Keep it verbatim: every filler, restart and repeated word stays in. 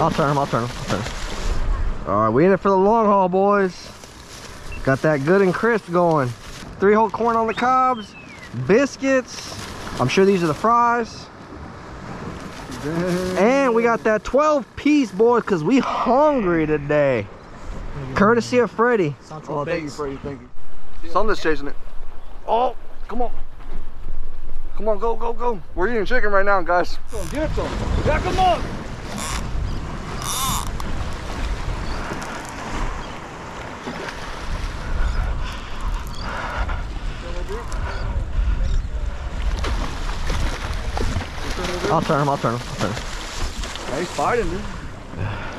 I'll turn him, I'll turn him, I'll turn him. Alright, we in it for the long haul, boys. Got that good and crisp going. Three whole corn on the cobs, biscuits. I'm sure these are the fries. Dang. And we got that twelve piece, boys, because we hungry today. Courtesy of Freddie. Oh, thank you, Freddie, thank you. Something's chasing it. Oh, come on. Come on, go, go, go. We're eating chicken right now, guys. Come on, get some. Yeah, come on. I'll turn him, I'll turn him, I'll turn him. Hey, he's fighting, dude.